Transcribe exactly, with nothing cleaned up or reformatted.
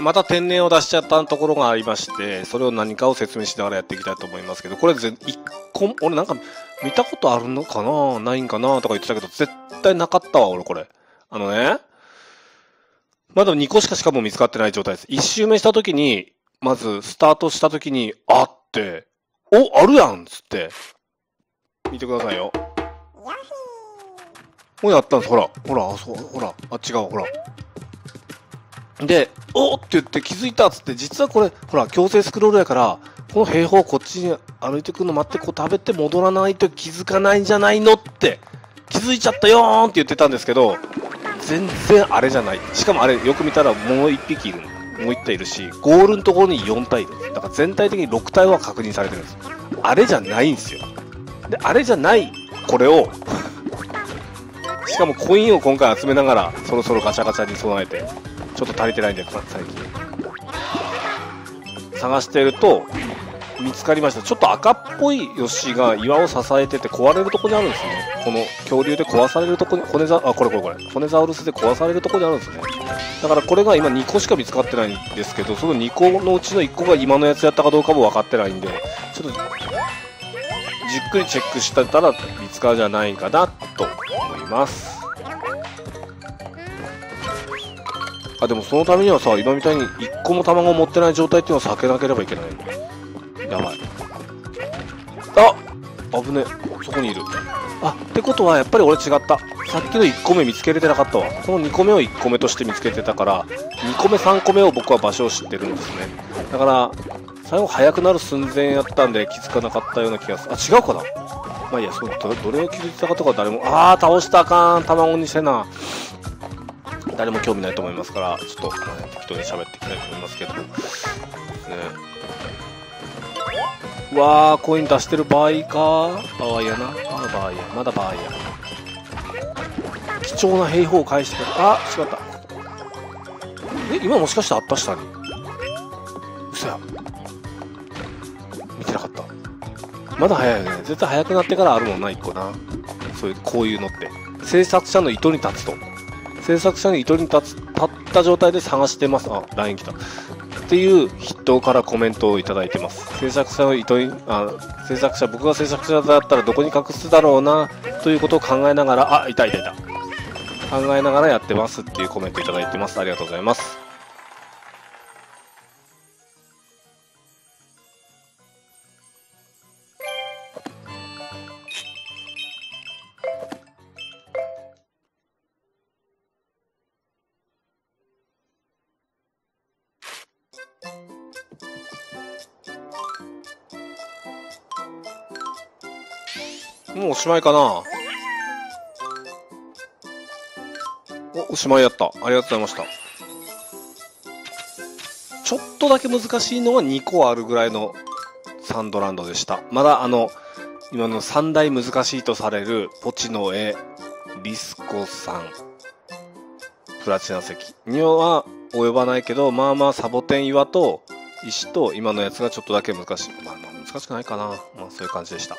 また天然を出しちゃったところがありまして、それを何かを説明しながらやっていきたいと思いますけど、これぜ、一個、俺なんか見たことあるのかなないんかなとか言ってたけど、絶対なかったわ、俺これ。あのね、まだにこしかしかも見つかってない状態です。いち周目したときに、まずスタートしたときに、あって、お、あるやんつって。見てくださいよ。これやったんです、ほら。ほら、あ、そう、ほら、あ、違う、ほら。で、おーって言って気づいたっつって、実はこれ、ほら、強制スクロールやから、この平方こっちに歩いてくるの待って、こう食べて戻らないと気づかないんじゃないのって、気づいちゃったよーんって言ってたんですけど、全然あれじゃない。しかもあれ、よく見たらもういっぴきいる。もういっ体いるし、ゴールのところによんたいいる。だから全体的にろくたいは確認されてるんです。あれじゃないんですよ。で、あれじゃない、これを、しかもコインを今回集めながら、そろそろガチャガチャに備えて、ちょっと足りてないんだよ、最近。探してると、見つかりました。ちょっと赤っぽいヨシが岩を支えてて壊れるとこにあるんですね。この恐竜で壊されるとこに、骨ザ、あ、これこれこれ。骨ザウルスで壊されるとこにあるんですね。だからこれが今にこしか見つかってないんですけど、そのにこのうちのいっこが今のやつやったかどうかも分かってないんで、ちょっと、じっくりチェックしてたら見つかるんじゃないかな、と思います。あ、でもそのためにはさ、今みたいにいっこも卵を持ってない状態っていうのは避けなければいけない。やばい。あっ、危ねえ、そこにいる。あってことはやっぱり俺違った。さっきのいっこめ見つけれてなかったわ。このにこめをいっこめとして見つけてたから、にこめさんこめを僕は場所を知ってるんですね。だから最後早くなる寸前やったんで気づかなかったような気がする。あ、違うかな。まあいいや、そう ど, どれを気づいてたかとか誰も、ああ倒したあかん、卵にしてな、誰も興味ないと思いますから、ちょっとこの辺適当に喋っていきたいと思いますけども、ね、うわー、コイン出してる場合か、場合やな、まだ場合や、まだ場合や、貴重な平方を返してくる。あ、違った。え、今もしかしてあった、下に。嘘や、見てなかった。まだ早いよね、絶対早くなってからあるもんな、いっこな。そういう、こういうのって制作者の意図に立つと、制作者に糸に立つ、立った状態で探してます。あ、ライン 来た。っていう筆頭からコメントをいただいてます。制作者の糸に、あ、制作者、僕が制作者だったらどこに隠すだろうな、ということを考えながら、あ、いたいたいた。考えながらやってますっていうコメントいただいてます。ありがとうございます。もうおしまいかな。お、おしまいやった。ありがとうございました。ちょっとだけ難しいのはにこあるぐらいのサンドランドでした。まだあの、今のさんだい難しいとされるポチの絵、リスコさん、プラチナ石には及ばないけど、まあまあサボテン岩と石と今のやつがちょっとだけ難しい。まあまあ難しくないかな。まあそういう感じでした。